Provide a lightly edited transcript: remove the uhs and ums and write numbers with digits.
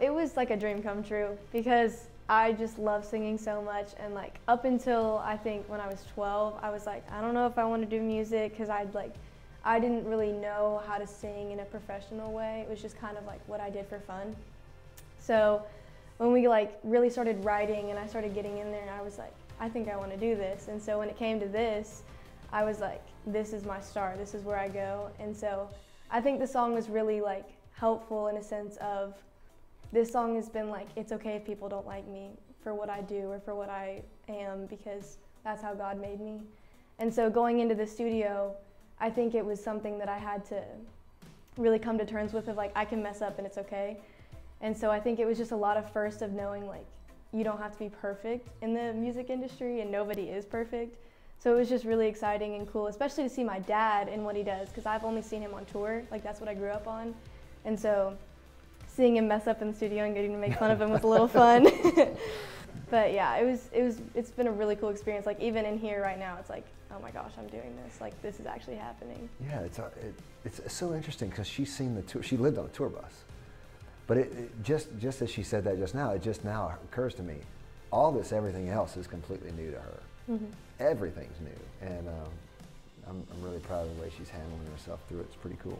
It was like a dream come true because I just love singing so much, and like up until I think when I was 12, I was like, I don't know if I want to do music because I didn't really know how to sing in a professional way. It was just kind of like what I did for fun. So when we like really started writing and I started getting in there, I was like, I think I want to do this. And so when it came to this, I was like, this is my star, this is where I go. And so I think the song was really like helpful in a sense of, this song has been like, it's okay if people don't like me for what I do or for what I am, because that's how God made me. And so going into the studio, I think it was something that I had to really come to terms with, of like, I can mess up and it's okay. And so I think it was just a lot of first of knowing like, you don't have to be perfect in the music industry and nobody is perfect. So it was just really exciting and cool, especially to see my dad and what he does, because I've only seen him on tour, like that's what I grew up on. And so seeing him mess up in the studio and getting to make fun of him was a little fun. But yeah, it's been a really cool experience. Like even in here right now, it's like, oh my gosh, I'm doing this. Like this is actually happening. Yeah, it's so interesting because she's seen the tour. She lived on a tour bus, but just as she said that just now, it just now occurs to me, all this everything else is completely new to her. Mm-hmm. Everything's new, and I'm really proud of the way she's handling herself through it. It's pretty cool.